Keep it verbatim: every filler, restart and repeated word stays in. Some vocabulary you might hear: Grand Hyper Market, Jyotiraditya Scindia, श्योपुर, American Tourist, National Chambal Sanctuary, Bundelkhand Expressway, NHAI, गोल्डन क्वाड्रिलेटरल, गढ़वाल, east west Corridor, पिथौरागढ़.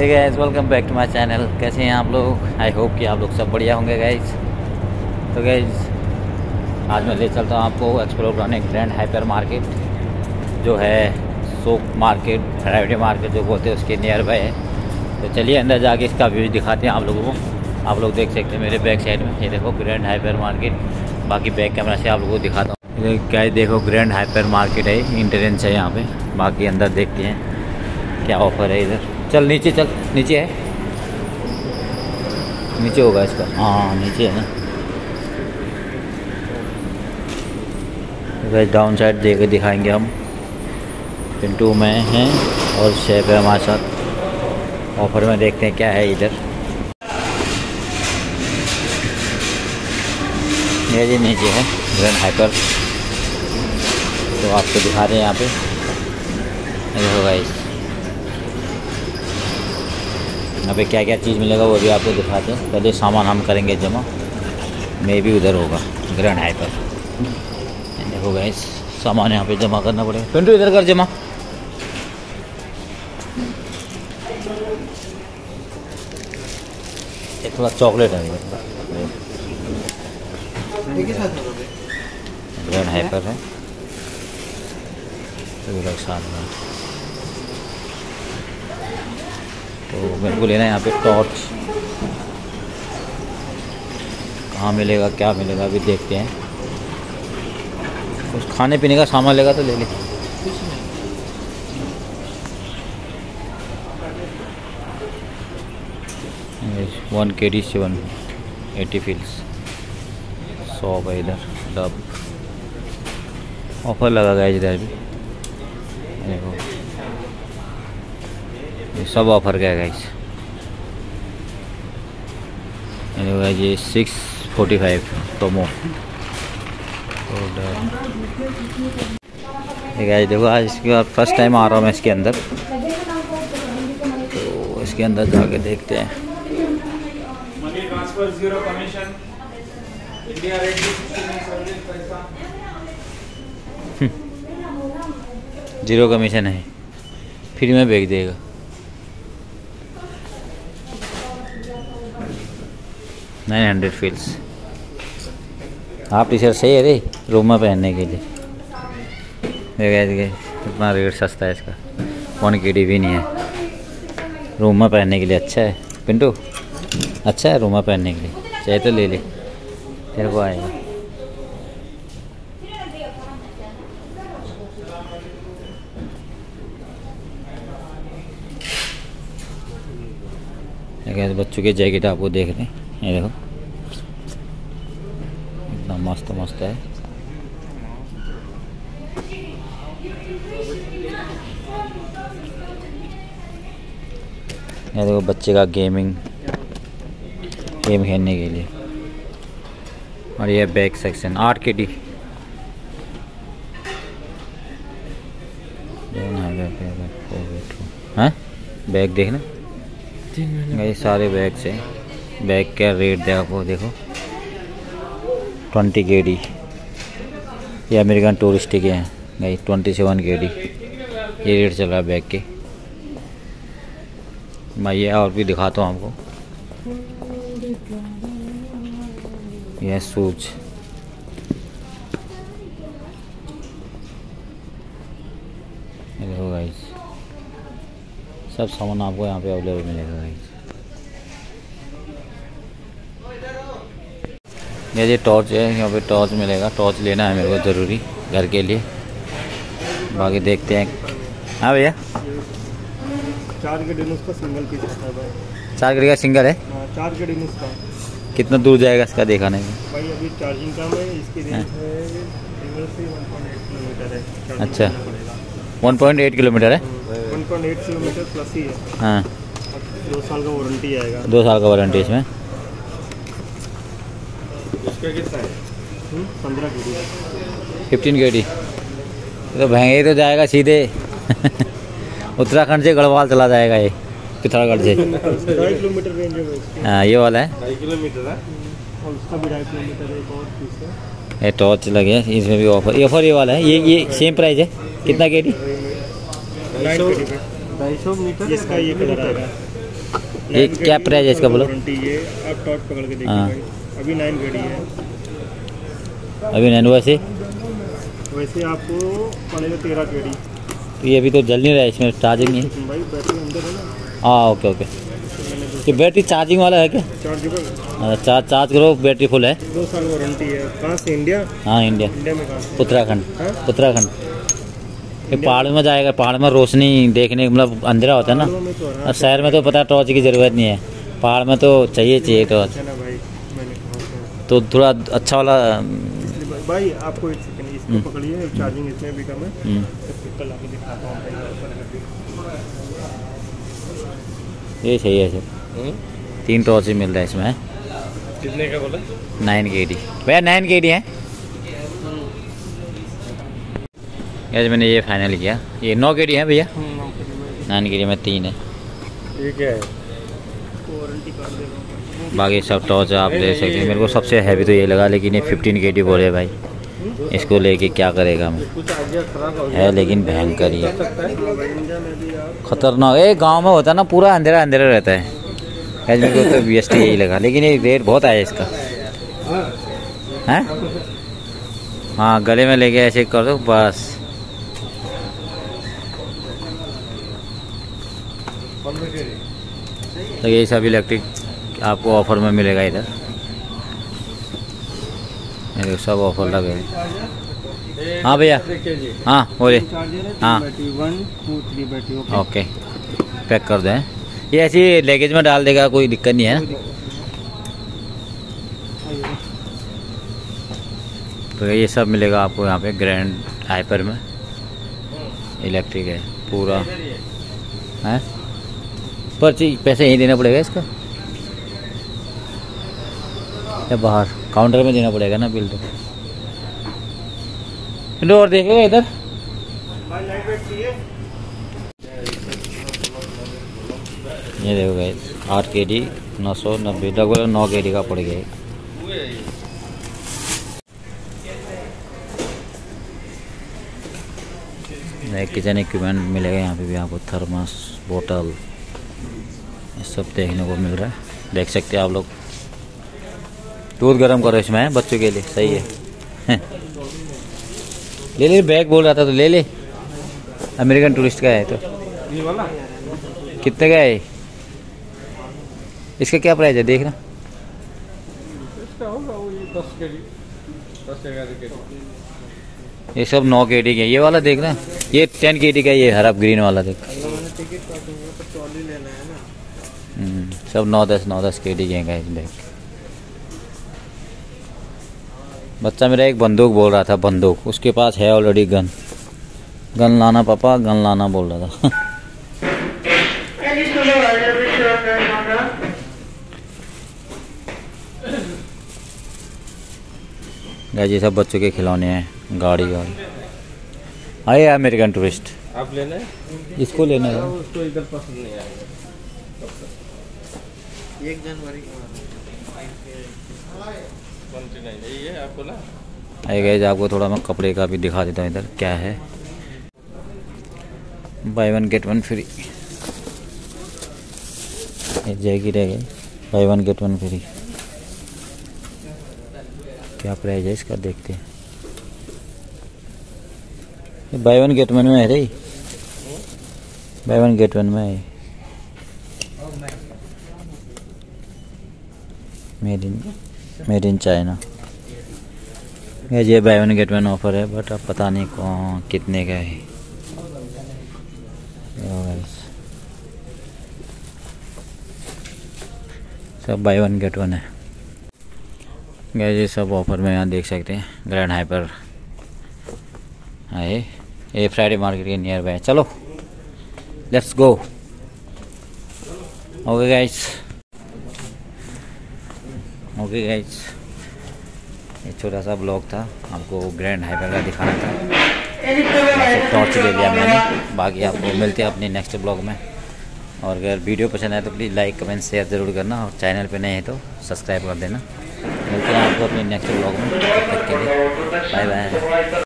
Hey guys, welcome back to my channel. कैसे हैं आप लोग? आई होप कि आप लोग सब बढ़िया होंगे गाइस। तो गाइस आज मैं ले चलता हूं आपको एक्सप्लोर करने ग्रैंड हाइपर मार्केट, जो है सोक मार्केट, फ्राइडे मार्केट जो बोलते हैं, उसके नियर बाय है। तो चलिए अंदर जाके इसका व्यू दिखाते हैं आप लोगों को। आप लोग देख सकते हैं मेरे बैक साइड में, ये देखो ग्रैंड हाइपर मार्केट। बाकी बैक कैमरा से आप लोगों को दिखाता हूँ। गाइस देखो ग्रैंड हाइपर मार्केट है, एंट्रेंस है यहाँ पर। बाकी अंदर देखते हैं क्या ऑफर है इधर। चल नीचे, चल नीचे है, नीचे होगा इसका। हाँ नीचे है ना। डाउन साइड देख दिखाएंगे हम। पिंटू में हैं और शेफ है हमारे साथ। ऑफर में देखते हैं क्या है इधर। ये नीचे है ग्रैंड हाइपर, तो आपको दिखा रहे हैं यहाँ पे। ये होगा इस यहाँ पे क्या क्या चीज़ मिलेगा वो भी आपको दिखाते हैं। पहले सामान हम करेंगे जमा, मे भी उधर होगा ग्रैंड हाइपर। देखो गाइस, सामान यहाँ पे जमा करना पड़ेगा। पिंटू इधर कर जमा। एक थोड़ा चॉकलेट है ग्रैंड हाइपर है तो साथ में। तो मेरे को लेना है यहाँ पे टॉर्च। कहाँ मिलेगा, क्या मिलेगा, अभी देखते हैं। कुछ खाने पीने का सामान लेगा तो ले लेते हैं। वन के डी सेवन एटी फील्स सौ है इधर। डब ऑफर लगा गाइस इधर भी। देखो सब ऑफर का है गाइस। ये six forty five promo. Guys देखो आज इसके बाद फर्स्ट टाइम आ रहा हूँ मैं इसके अंदर। तो इसके अंदर जाके देखते हैं। जीरो कमीशन है, फ्री में बेच देगा। नाइन हंड्रेड फील्स। आप टी शर्ट सही है रे रूम में पहनने के लिए। देखिए इतना रेट सस्ता है इसका, वन के डी भी नहीं है। रूम में पहनने के लिए अच्छा है पिंटू, अच्छा है रूम में पहनने के लिए। चाहे तो ले ले, तेरे को आएगा। देखिए बच्चों की जैकेट आपको देख रहे हैं, ये देखो इतना मस्त मस्त है। ये देखो बच्चे का गेमिंग गेम खेलने के लिए। और ये बैक सेक्शन आठ के डी है। बैग देखना, ये सारे बैग्स हैं। बैग का रेट दे आपको देखो ट्वेंटी के डी। ये अमेरिकन टूरिस्ट के हैं भाई, ट्वेंटी सेवन के डी ये रेट चल रहा है बैग के। मैं ये और भी दिखाता हूँ आपको। ये शूज देखो गाइस, सब सामान आपको यहाँ पे अवेलेबल मिलेगा गाइस। ये टॉर्च है यहाँ पे, टॉर्च मिलेगा। टॉर्च लेना है मेरे को ज़रूरी घर के लिए। बाकी देखते हैं। हाँ भैया, चार के डिनोस का सिंगल पीस है भाई। चार के का सिंगल है। आ, चार के डिनोस का कितना दूर जाएगा इसका देखा नहीं भाई। अभी चार्जिंग कम है, इसकी रेंज है वन पॉइंट एट किलोमीटर है। अच्छा, वन पॉइंट एट किलोमीटर है, one point eight kilometre plus ही है। हाँ, दो साल का वारंटी आएगा। दो साल का वारंटी इसमें। फिफ्टीन के डी तो महंगे तो जाएगा सीधे उत्तराखंड से गढ़वाल चला जाएगा ये, पिथौरागढ़ से। ढाई किलोमीटर रेंज है। हाँ ये वाला है, ढाई किलोमीटर है और उसका भी ढाई किलोमीटर है। एक और पीस है, ये टॉर्च लगे हैं इसमें भी ऑफर। ये ऑफर ये वाला है, ये ये सेम प्राइस है। कितना के डी? ढाई सौ मीटर इसका ये कलर आएगा। ये क्या प्राइस है इसका बोलो? आप टॉट पकड़ के देखिए, अभी नाइन घड़ी है, अभी नाइन। वैसे वैसे आपको पड़ेगा तेरह घड़ी। तो ये अभी तो जल नहीं रहा है, इसमें चार्जिंग नहीं है भाई, बैटरी अंदर है ना। हाँ ओके ओके। तो बैटरी चार्जिंग वाला है क्या? चार्ज चार्ज करो, बैटरी फुल है। दो साल वारंटी है। कहाँ से? इंडिया। हाँ इंडिया, इंडिया में उत्तराखंड। उत्तराखंड पहाड़ में जाएगा, पहाड़ में रोशनी देखने मतलब अंधेरा होता है ना। शहर में तो पता टॉर्च की ज़रूरत नहीं है, पहाड़ में तो चाहिए चाहिए टॉर्च। तो थोड़ा अच्छा वाला भाई आपको, इसको पकड़िए, चार्जिंग इसमें भी कम है। ये सही है सर, तीन टॉर्च ही मिल रहा है इसमें। कितने का बोला? नाइन के डी भैया, नाइन के डी है। यार मैंने ये फाइनल किया, ये नौ के डी है भैया, नाइन के डी में तीन है। ये क्या है? बाकी सब टॉर्च आप ले सकते हैं। मेरे को सबसे हैवी तो ये लगा, लेकिन ये फिफ्टीन के डी बोले भाई, इसको लेके क्या करेगा मैं है। लेकिन भयंकर ही खतरनाक, ये गांव में होता है ना, पूरा अंधेरा अंधेरा रहता है। यार मेरे को तो बी एस टी यही लगा, लेकिन ये रेट बहुत आया इसका है। हाँ गले में लेके ऐसे कर दो बस। तो यही सब इलेक्ट्रिक आपको ऑफर में मिलेगा इधर, मेरे सब ऑफर लगे। हाँ भैया, हाँ बोलिए। हाँ ओके, पैक कर दें। ये ऐसी लगेज में डाल देगा, कोई दिक्कत नहीं है ना। तो ये सब मिलेगा आपको यहाँ पे ग्रैंड हाइपर में। इलेक्ट्रिक है पूरा है, पर्ची पैसे यहीं देना पड़ेगा इसका या बाहर काउंटर में देना पड़ेगा ना बिल? तो फिर और देखेगा इधर। ये देखो गाइस, आठ के डी नौ सौ नब्बे लगभग नौ के डी का पड़ गया। किचन इक्विपमेंट मिलेगा यहाँ पे भी आपको, थर्मस बोतल सब देखने को मिल रहा है। देख सकते हैं आप लोग, दूध गर्म करो इसमें बच्चों के लिए सही है। ले ले, बैग बोल रहा था तो ले ले। अमेरिकन टूरिस्ट का है तो कितने का है? इसका क्या प्राइस है देखना। ये सब नौ के डी के, ये वाला देख रहे हैं, ये टेन के डी का, ये हरा ग्रीन वाला देख। सब नौ दस नौ दस के डी के गाइस। देख बच्चा मेरा एक बंदूक बोल रहा था, बंदूक उसके पास है ऑलरेडी, गन गन लाना पापा, गन लाना बोल रहा था। गाइस ये सब बच्चों के खिलौने हैं, गाड़ी गाड़ी। आए अमेरिकन टूरिस्ट आप लेना है, इसको लेना है, उसको इधर पसंद नहीं आएगा। एक जनवरी यही है आपको ना। आए गाइस आपको थोड़ा मैं कपड़े का भी दिखा देता हूँ इधर क्या है। Buy one get one free jacket है गई, buy one get one free. क्या प्राइस है इसका देखते हैं। बाय वन गेट वन में है रही, बाय वन गेट वन में है। Made in made in China. ये buy one get one offer है, बट अब पता नहीं कौन कितने का है। सब बाय वन गेट वन है गैस, ये सब ऑफर में यहाँ देख सकते हैं। ग्रैंड हाइपर है, ये फ्राइडे मार्केट के नियर बाय। चलो let's go. Okay guys, okay guys ये छोटा सा ब्लॉग था, आपको ग्रैंड हाइपर का दिखाना था। टॉर्च ले लिया मैंने, बाकी आपको मिलते हैं अपने नेक्स्ट ब्लॉग में। और अगर वीडियो पसंद आए तो प्लीज़ लाइक कमेंट शेयर ज़रूर करना, और चैनल पे नए हैं तो सब्सक्राइब कर देना। मिलते हैं आपको अपने नेक्स्ट ब्लॉग में, तब तक के लिए बाय बाय।